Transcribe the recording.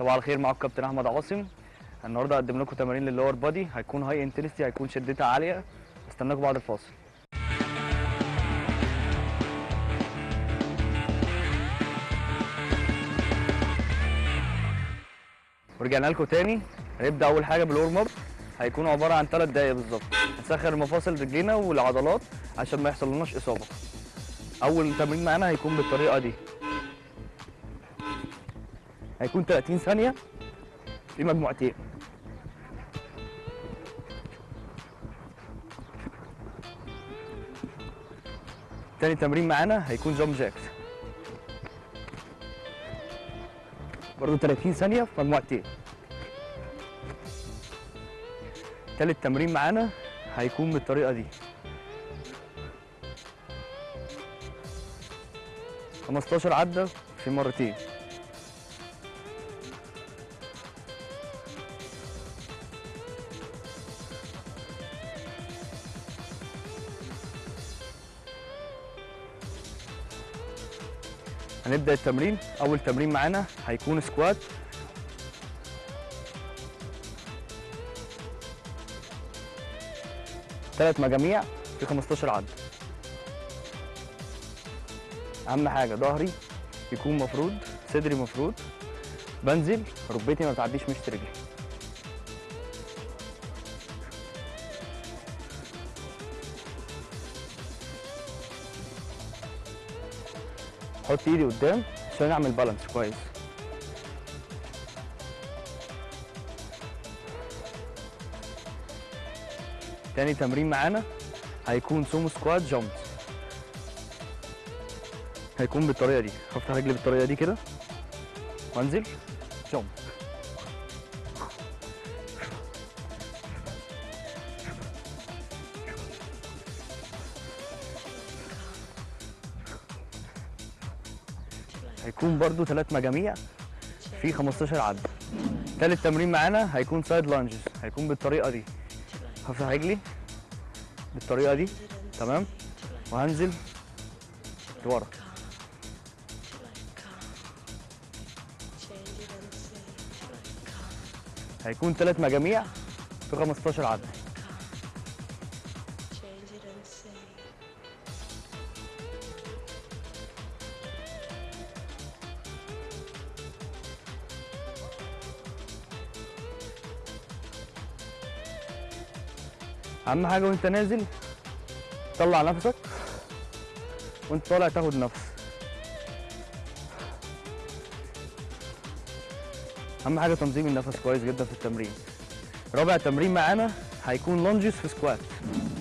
صباح الخير، معاكم كابتن احمد عاصم. النهارده هقدم لكم تمارين لللور بادي، هيكون هاي انتنسيتي، هيكون شدتها عاليه. استناكم بعد الفاصل. ورجعنا لكم تاني. هنبدا اول حاجه بالورم اب، هيكون عباره عن 3 دقائق بالظبط. هنسخن مفاصل رجلينا والعضلات عشان ما يحصل لناش اصابه. اول تمرين معانا هيكون بالطريقه دي، هيكون 30 ثانيه في مجموعتين. تاني تمرين معانا هيكون جامب جاكس، برضه 30 ثانيه في مجموعتين. تالت تمرين معانا هيكون بالطريقه دي، 15 عده في مرتين. هنبدأ التمرين. أول تمرين معانا هيكون سكوات، ثلاث مجاميع في 15 عد. أهم حاجة ظهري يكون مفرود، صدري مفرود، بنزل ركبتي ما بتعديش مشط رجلي. حط ايدي قدام عشان اعمل بالانس كويس. تاني تمرين معانا هيكون سومو سكوات جامب، هيكون بالطريقه دي، هفتح رجلي بالطريقه دي كده وانزل جامب. هيكون برضو 3 مجاميع في 15 عد. تالت تمرين معانا هيكون سايد لانجز، هيكون بالطريقه دي، هفتح رجلي بالطريقه دي تمام وهنزل لورا. هيكون 3 مجاميع في 15 عد. اهم حاجه وانت نازل طلع نفسك، وانت طالع تاخد نفس. اهم حاجه تنظيم النفس كويس جدا في التمرين. رابع تمرين معانا هيكون لونجز في سكوات.